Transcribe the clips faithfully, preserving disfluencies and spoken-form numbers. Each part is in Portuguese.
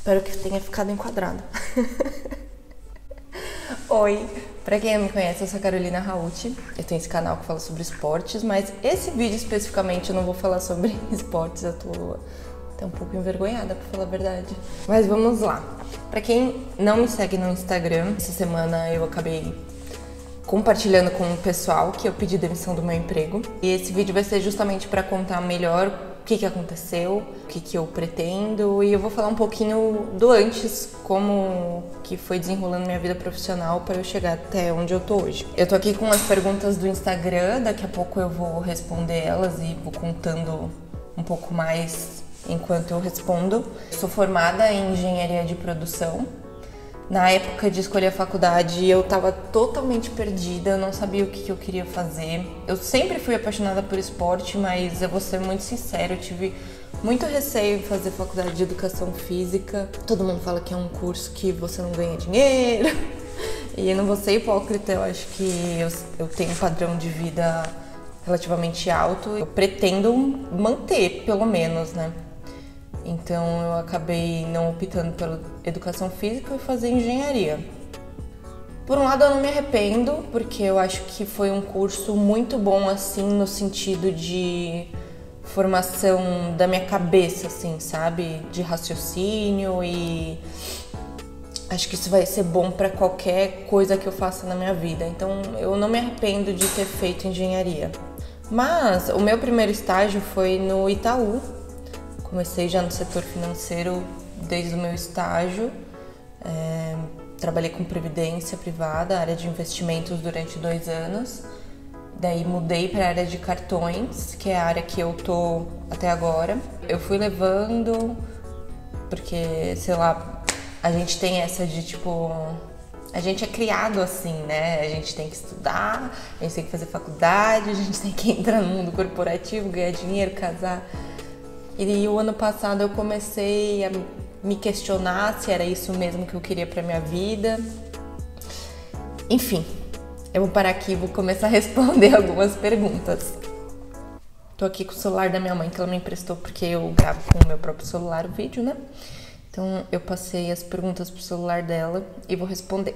Espero que tenha ficado enquadrado. Oi, pra quem não me conhece, eu sou a Carolina Raucci. Eu tenho esse canal que fala sobre esportes, mas esse vídeo especificamente eu não vou falar sobre esportes. Eu tô até um pouco envergonhada, pra falar a verdade. Mas vamos lá. Pra quem não me segue no Instagram, essa semana eu acabei compartilhando com o pessoal que eu pedi demissão do meu emprego. E esse vídeo vai ser justamente pra contar melhor o que, que aconteceu, o que, que eu pretendo, e eu vou falar um pouquinho do antes, como que foi desenrolando minha vida profissional para eu chegar até onde eu tô hoje. Eu tô aqui com as perguntas do Instagram, daqui a pouco eu vou responder elas e vou contando um pouco mais enquanto eu respondo. Sou formada em engenharia de produção. Na época de escolher a faculdade, eu tava totalmente perdida, eu não sabia o que, que eu queria fazer. Eu sempre fui apaixonada por esporte, mas eu vou ser muito sincera, eu tive muito receio de fazer faculdade de educação física. Todo mundo fala que é um curso que você não ganha dinheiro. E eu não vou ser hipócrita, eu acho que eu, eu tenho um padrão de vida relativamente alto. Eu pretendo manter, pelo menos, né? Então eu acabei não optando pela educação física e fazer engenharia. Por um lado eu não me arrependo, porque eu acho que foi um curso muito bom assim no sentido de formação da minha cabeça, assim, sabe? De raciocínio, e acho que isso vai ser bom para qualquer coisa que eu faça na minha vida. Então eu não me arrependo de ter feito engenharia. Mas o meu primeiro estágio foi no Itaú. Comecei já no setor financeiro desde o meu estágio, é, trabalhei com previdência privada, área de investimentos durante dois anos, daí mudei para a área de cartões, que é a área que eu tô até agora. Eu fui levando, porque, sei lá, a gente tem essa de tipo... A gente é criado assim, né? A gente tem que estudar, a gente tem que fazer faculdade, a gente tem que entrar no mundo corporativo, ganhar dinheiro, casar. E o ano passado eu comecei a me questionar se era isso mesmo que eu queria para minha vida. Enfim, eu vou parar aqui e vou começar a responder algumas perguntas. Tô aqui com o celular da minha mãe, que ela me emprestou, porque eu gravo com o meu próprio celular o vídeo, né? Então eu passei as perguntas pro celular dela e vou responder.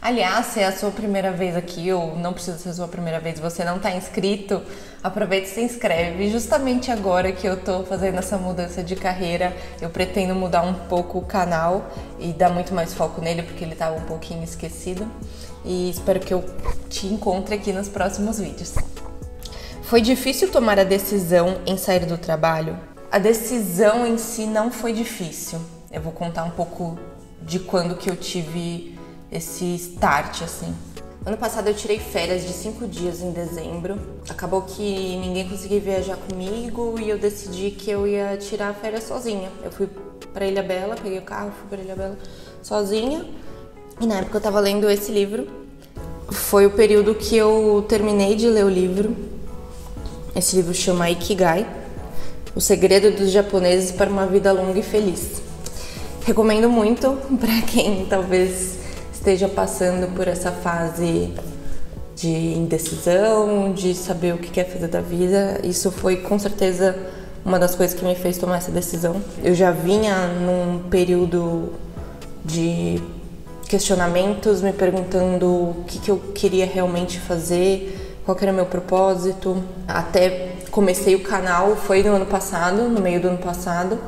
Aliás, se é a sua primeira vez aqui, ou não precisa ser a sua primeira vez, você não está inscrito, aproveita e se inscreve. Justamente agora que eu tô fazendo essa mudança de carreira, eu pretendo mudar um pouco o canal e dar muito mais foco nele, porque ele estava um pouquinho esquecido. E espero que eu te encontre aqui nos próximos vídeos. Foi difícil tomar a decisão em sair do trabalho? A decisão em si não foi difícil. Eu vou contar um pouco de quando que eu tive esse start, assim. Ano passado eu tirei férias de cinco dias em dezembro. Acabou que ninguém conseguia viajar comigo e eu decidi que eu ia tirar a férias sozinha. Eu fui pra Ilhabela, peguei o carro, fui pra Ilhabela sozinha. E na época eu tava lendo esse livro. Foi o período que eu terminei de ler o livro. Esse livro chama Ikigai, O Segredo dos Japoneses para uma Vida Longa e Feliz. Recomendo muito pra quem talvez esteja passando por essa fase de indecisão, de saber o que quer fazer da vida. Isso foi com certeza uma das coisas que me fez tomar essa decisão. Eu já vinha num período de questionamentos, me perguntando o que, que eu queria realmente fazer, qual que era o meu propósito. Até comecei o canal, foi no ano passado, no meio do ano passado,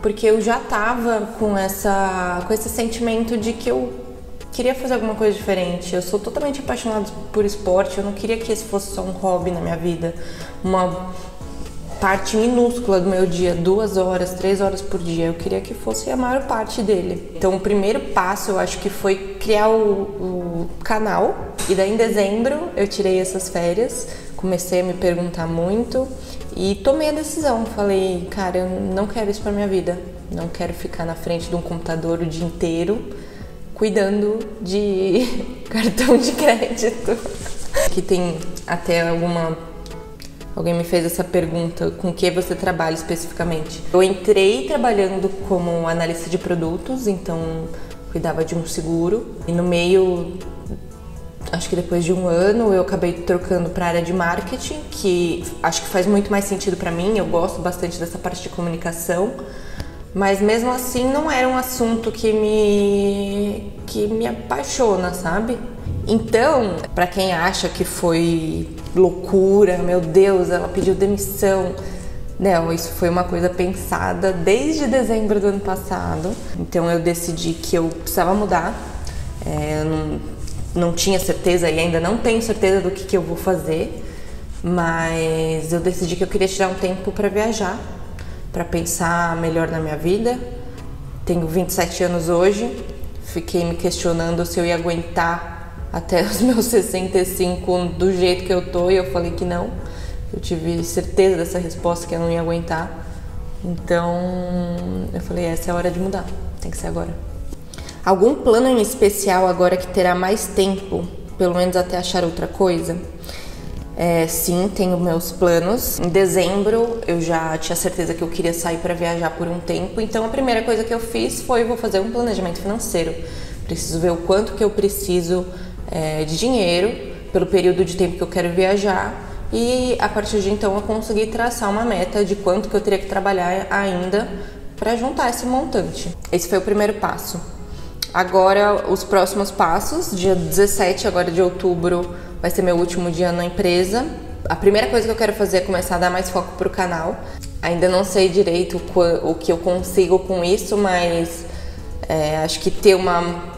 porque eu já tava com, essa, com esse sentimento de que eu queria fazer alguma coisa diferente. Eu sou totalmente apaixonada por esporte, eu não queria que esse fosse só um hobby na minha vida, uma parte minúscula do meu dia, duas horas, três horas por dia, eu queria que fosse a maior parte dele. Então o primeiro passo eu acho que foi criar o, o canal, e daí em dezembro eu tirei essas férias, comecei a me perguntar muito e tomei a decisão, falei, cara, eu não quero isso pra minha vida, não quero ficar na frente de um computador o dia inteiro, cuidando de cartão de crédito. Que tem até alguma... Alguém me fez essa pergunta, com que você trabalha especificamente? Eu entrei trabalhando como analista de produtos, então cuidava de um seguro. E no meio, acho que depois de um ano, eu acabei trocando para a área de marketing, que acho que faz muito mais sentido para mim, eu gosto bastante dessa parte de comunicação. Mas mesmo assim não era um assunto que me, que me apaixona, sabe? Então, pra quem acha que foi loucura, meu Deus, ela pediu demissão. Não, isso foi uma coisa pensada desde dezembro do ano passado. Então eu decidi que eu precisava mudar. É, eu não, não tinha certeza e ainda não tenho certeza do que, que eu vou fazer. Mas eu decidi que eu queria tirar um tempo pra viajar, pra pensar melhor na minha vida. Tenho vinte e sete anos hoje. Fiquei me questionando se eu ia aguentar até os meus sessenta e cinco do jeito que eu tô. E eu falei que não. Eu tive certeza dessa resposta, que eu não ia aguentar. Então eu falei, essa é a hora de mudar, tem que ser agora. Algum plano em especial agora que terá mais tempo, pelo menos até achar outra coisa? É, sim, tenho meus planos. Em dezembro eu já tinha certeza que eu queria sair para viajar por um tempo, então a primeira coisa que eu fiz foi, vou fazer um planejamento financeiro. Preciso ver o quanto que eu preciso é, de dinheiro pelo período de tempo que eu quero viajar. E a partir de então eu consegui traçar uma meta de quanto que eu teria que trabalhar ainda para juntar esse montante. Esse foi o primeiro passo. Agora os próximos passos, dia dezessete agora de outubro vai ser meu último dia na empresa. A primeira coisa que eu quero fazer é começar a dar mais foco pro canal. Ainda não sei direito o que eu consigo com isso, mas é, acho que ter uma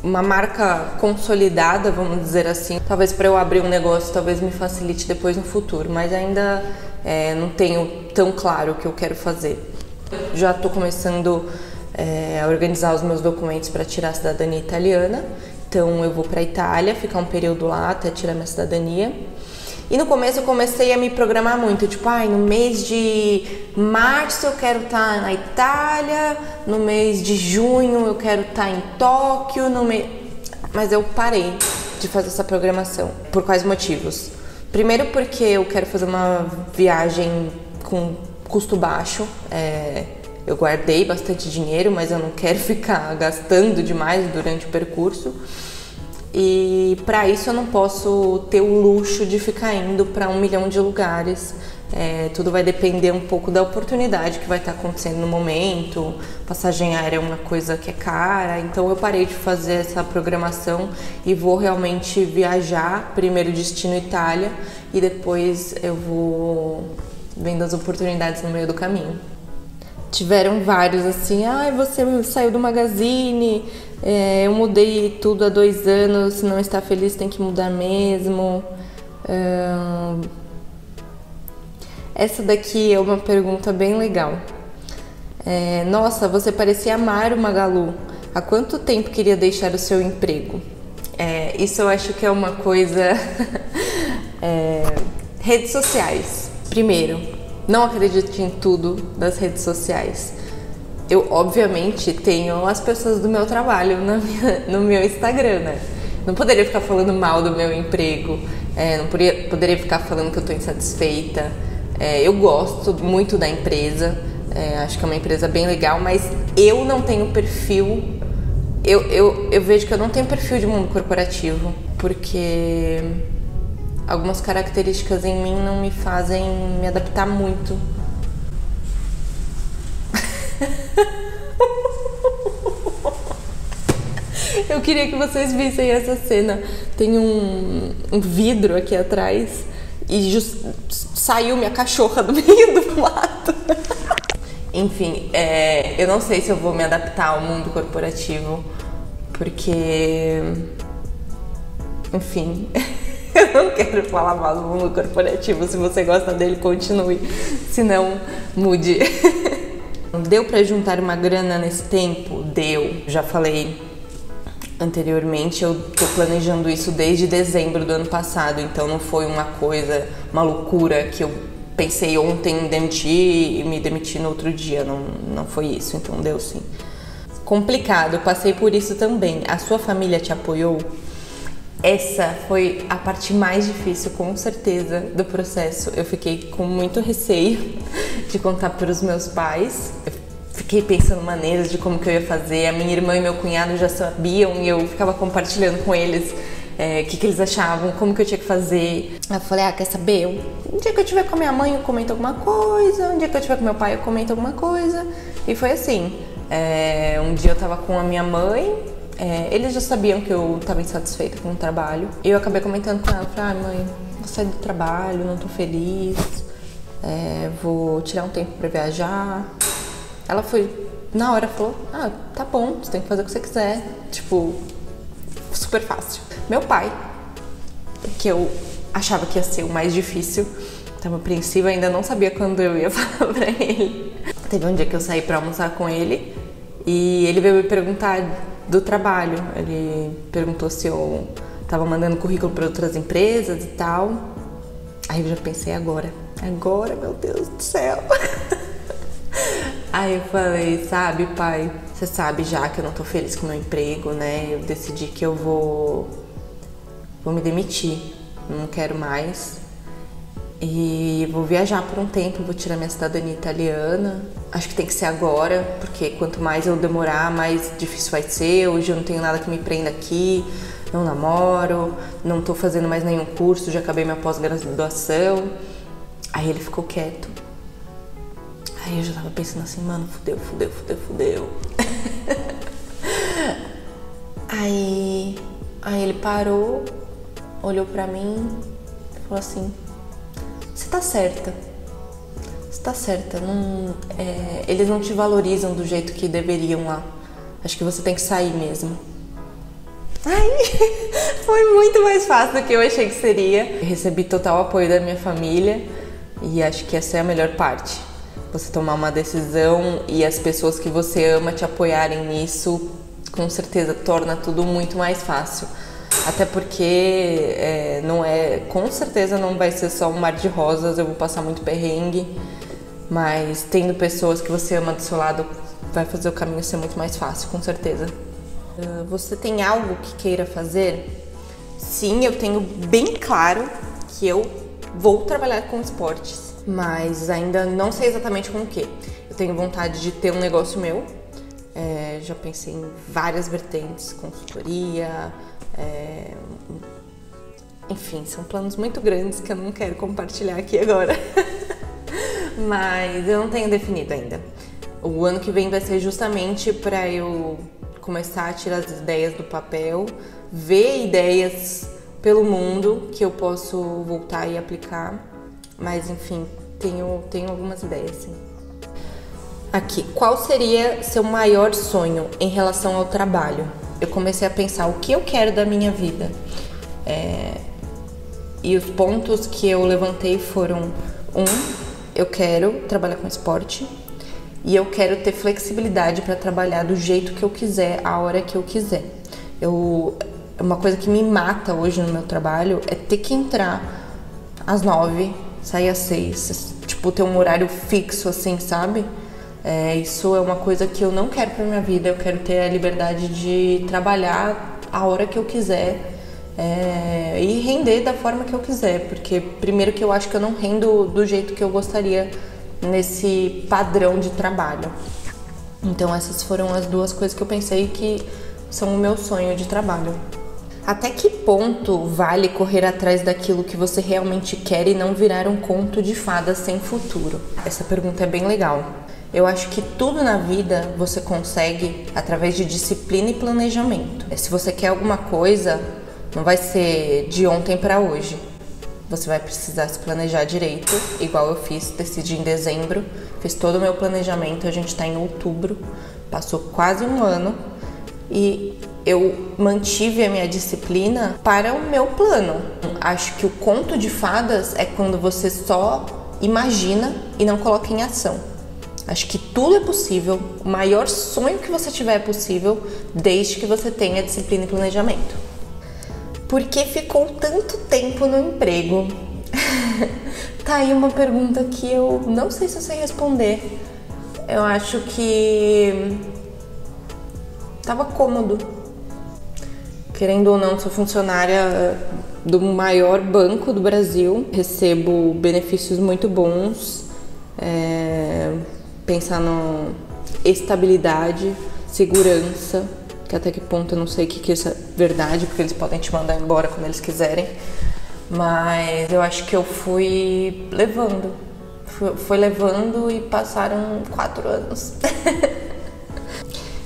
uma marca consolidada, vamos dizer assim, talvez para eu abrir um negócio, talvez me facilite depois no futuro, mas ainda é, não tenho tão claro o que eu quero fazer. Já estou começando é, a organizar os meus documentos para tirar a cidadania italiana, então eu vou para a Itália, ficar um período lá até tirar minha cidadania. E no começo eu comecei a me programar muito, tipo, ai, no mês de março eu quero estar na Itália, no mês de junho eu quero estar em Tóquio, no mês... Mas eu parei de fazer essa programação. Por quais motivos? Primeiro porque eu quero fazer uma viagem com custo baixo, é... eu guardei bastante dinheiro, mas eu não quero ficar gastando demais durante o percurso. E para isso eu não posso ter o luxo de ficar indo para um milhão de lugares. É, tudo vai depender um pouco da oportunidade que vai estar acontecendo no momento. Passagem aérea é uma coisa que é cara, então eu parei de fazer essa programação e vou realmente viajar, primeiro destino Itália, e depois eu vou vendo as oportunidades no meio do caminho. Tiveram vários assim, ai, ah, você saiu do Magazine, é, eu mudei tudo há dois anos, se não está feliz tem que mudar mesmo. Hum... Essa daqui é uma pergunta bem legal. É, nossa, você parecia amar o Magalu, há quanto tempo queria deixar o seu emprego? É, isso eu acho que é uma coisa... é... Redes sociais, primeiro. Não acredito em tudo das redes sociais. Eu, obviamente, tenho as pessoas do meu trabalho na minha, no meu Instagram, né? Não poderia ficar falando mal do meu emprego, é, não poderia, poderia ficar falando que eu estou insatisfeita. É, eu gosto muito da empresa, é, acho que é uma empresa bem legal, mas eu não tenho perfil... Eu, eu, eu vejo que eu não tenho perfil de mundo corporativo, porque... algumas características em mim não me fazem me adaptar muito. Eu queria que vocês vissem essa cena. Tem um, um vidro aqui atrás e just, saiu minha cachorra do meio do mato. Enfim, é, eu não sei se eu vou me adaptar ao mundo corporativo, porque... enfim... Eu não quero falar mal do mundo corporativo. Se você gosta dele, continue. Se não, mude. Deu pra juntar uma grana nesse tempo? Deu. Já falei anteriormente, eu tô planejando isso desde dezembro do ano passado. Então não foi uma coisa, uma loucura que eu pensei ontem em demitir e me demiti no outro dia. Não, não foi isso, então deu sim. Complicado, passei por isso também. A sua família te apoiou? Essa foi a parte mais difícil, com certeza, do processo. Eu fiquei com muito receio de contar para os meus pais. Eu fiquei pensando maneiras de como que eu ia fazer. A minha irmã e meu cunhado já sabiam e eu ficava compartilhando com eles é, o que, que eles achavam, como que eu tinha que fazer. Eu falei, ah, quer saber? Um dia que eu estiver com a minha mãe eu comento alguma coisa, um dia que eu estiver com meu pai eu comento alguma coisa. E foi assim, é, um dia eu tava com a minha mãe, é, eles já sabiam que eu tava insatisfeita com o trabalho. E eu acabei comentando com ela, falei, ah, mãe, vou sair do trabalho, não tô feliz, é, vou tirar um tempo pra viajar. Ela foi, na hora falou, ah, tá bom, você tem que fazer o que você quiser, tipo, super fácil. Meu pai, que eu achava que ia ser o mais difícil, tava apreensiva, ainda não sabia quando eu ia falar pra ele. Teve um dia que eu saí pra almoçar com ele e ele veio me perguntar do trabalho. Ele perguntou se eu tava mandando currículo pra outras empresas e tal. Aí eu já pensei, agora, agora, meu Deus do céu. Aí eu falei, sabe, pai, você sabe já que eu não tô feliz com o meu emprego, né? Eu decidi que eu vou, vou me demitir, não quero mais. E vou viajar por um tempo, vou tirar minha cidadania italiana. Acho que tem que ser agora, porque quanto mais eu demorar, mais difícil vai ser. Hoje eu não tenho nada que me prenda aqui, não namoro, não tô fazendo mais nenhum curso, já acabei minha pós-graduação. Aí ele ficou quieto. Aí eu já tava pensando assim, mano, fudeu, fudeu, fudeu, fudeu. aí, aí ele parou, olhou pra mim e falou assim, você tá certa, você tá certa, não, é, eles não te valorizam do jeito que deveriam lá, acho que você tem que sair mesmo. Ai, foi muito mais fácil do que eu achei que seria. Eu recebi total apoio da minha família e acho que essa é a melhor parte, você tomar uma decisão e as pessoas que você ama te apoiarem nisso, com certeza torna tudo muito mais fácil. Até porque é, não é, com certeza não vai ser só um mar de rosas, eu vou passar muito perrengue, mas tendo pessoas que você ama do seu lado vai fazer o caminho ser muito mais fácil, com certeza. Você tem algo que queira fazer? Sim, eu tenho bem claro que eu vou trabalhar com esportes, mas ainda não sei exatamente com o que. Eu tenho vontade de ter um negócio meu, é, já pensei em várias vertentes, consultoria. É... Enfim, são planos muito grandes que eu não quero compartilhar aqui agora. Mas eu não tenho definido ainda. O ano que vem vai ser justamente para eu começar a tirar as ideias do papel, ver ideias pelo mundo que eu posso voltar e aplicar. Mas enfim, tenho, tenho algumas ideias, sim. Aqui, qual seria seu maior sonho em relação ao trabalho? Eu comecei a pensar o que eu quero da minha vida, é... e os pontos que eu levantei foram: um, eu quero trabalhar com esporte e eu quero ter flexibilidade para trabalhar do jeito que eu quiser, a hora que eu quiser. Eu... Uma coisa que me mata hoje no meu trabalho é ter que entrar às nove, sair às seis, tipo ter um horário fixo assim, sabe? É, isso é uma coisa que eu não quero pra minha vida, eu quero ter a liberdade de trabalhar a hora que eu quiser, é, e render da forma que eu quiser, porque primeiro que eu acho que eu não rendo do jeito que eu gostaria nesse padrão de trabalho. Então essas foram as duas coisas que eu pensei que são o meu sonho de trabalho. Até que ponto vale correr atrás daquilo que você realmente quer e não virar um conto de fadas sem futuro? Essa pergunta é bem legal. Eu acho que tudo na vida você consegue através de disciplina e planejamento. Se você quer alguma coisa, não vai ser de ontem para hoje. Você vai precisar se planejar direito, igual eu fiz, decidi em dezembro, fiz todo o meu planejamento, a gente está em outubro, passou quase um ano e eu mantive a minha disciplina para o meu plano. Acho que o conto de fadas é quando você só imagina e não coloca em ação. Acho que tudo é possível, o maior sonho que você tiver é possível, desde que você tenha disciplina e planejamento. Por que ficou tanto tempo no emprego? Tá aí uma pergunta que eu não sei se eu sei responder. Eu acho que tava cômodo. Querendo ou não, sou funcionária do maior banco do Brasil, recebo benefícios muito bons, é... pensar na estabilidade, segurança, que até que ponto eu não sei o que, que isso é verdade, porque eles podem te mandar embora quando eles quiserem, mas eu acho que eu fui levando, foi levando e passaram quatro anos.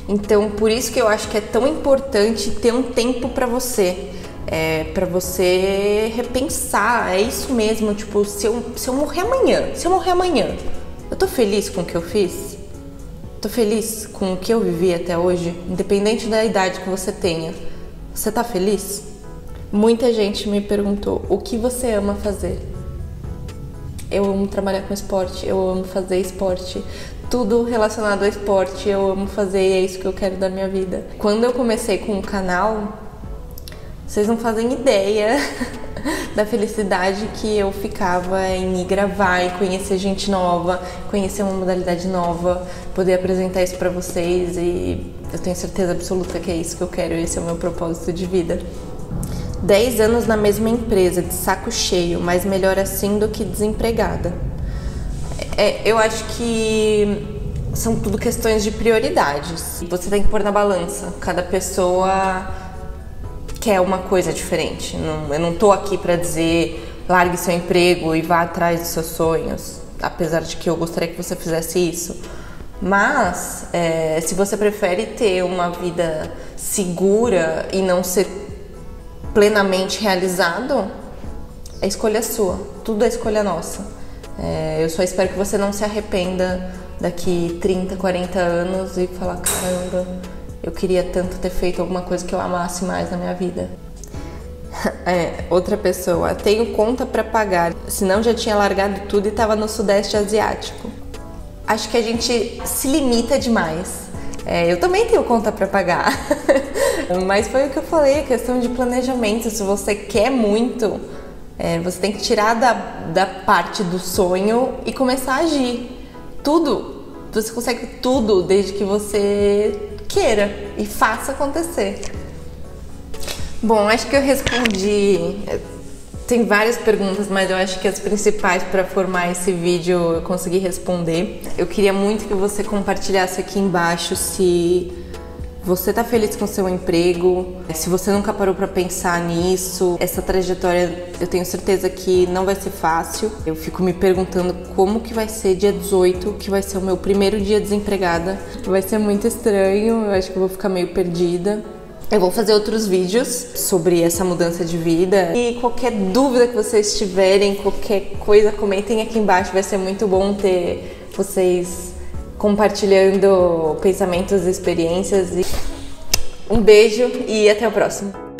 Então, por isso que eu acho que é tão importante ter um tempo pra você, é, pra você repensar, é isso mesmo, tipo, se eu, se eu morrer amanhã, se eu morrer amanhã, eu tô feliz com o que eu fiz? Tô feliz com o que eu vivi até hoje? Independente da idade que você tenha, você tá feliz? Muita gente me perguntou, o que você ama fazer? Eu amo trabalhar com esporte, eu amo fazer esporte, tudo relacionado ao esporte, eu amo fazer e é isso que eu quero da minha vida. Quando eu comecei com o canal, vocês não fazem ideia da felicidade que eu ficava em ir gravar e conhecer gente nova, conhecer uma modalidade nova, poder apresentar isso pra vocês, e eu tenho certeza absoluta que é isso que eu quero, esse é o meu propósito de vida. dez anos na mesma empresa, de saco cheio, mas melhor assim do que desempregada. É, eu acho que são tudo questões de prioridades. Você tem que pôr na balança. Cada pessoa quer uma coisa diferente. Não, eu não tô aqui pra dizer, largue seu emprego e vá atrás dos seus sonhos. Apesar de que eu gostaria que você fizesse isso. Mas, é, se você prefere ter uma vida segura e não ser plenamente realizado, é escolha sua, tudo é escolha nossa. É, eu só espero que você não se arrependa daqui trinta, quarenta anos e falar, caramba, eu queria tanto ter feito alguma coisa que eu amasse mais na minha vida. É, outra pessoa, tenho conta pra pagar, senão já tinha largado tudo e tava no Sudeste Asiático. Acho que a gente se limita demais. É, eu também tenho conta pra pagar, mas foi o que eu falei, questão de planejamento. Se você quer muito, é, você tem que tirar da, da parte do sonho e começar a agir. Tudo, você consegue tudo desde que você queira e faça acontecer. Bom, acho que eu respondi, tem várias perguntas, mas eu acho que as principais para formar esse vídeo eu consegui responder. Eu queria muito que você compartilhasse aqui embaixo se você tá feliz com seu emprego, se você nunca parou pra pensar nisso. Essa trajetória eu tenho certeza que não vai ser fácil. Eu fico me perguntando como que vai ser dia dezoito, que vai ser o meu primeiro dia desempregada. Vai ser muito estranho, eu acho que eu vou ficar meio perdida. Eu vou fazer outros vídeos sobre essa mudança de vida. E qualquer dúvida que vocês tiverem, qualquer coisa, comentem aqui embaixo. Vai ser muito bom ter vocês compartilhando pensamentos e experiências. Um beijo e até o próximo!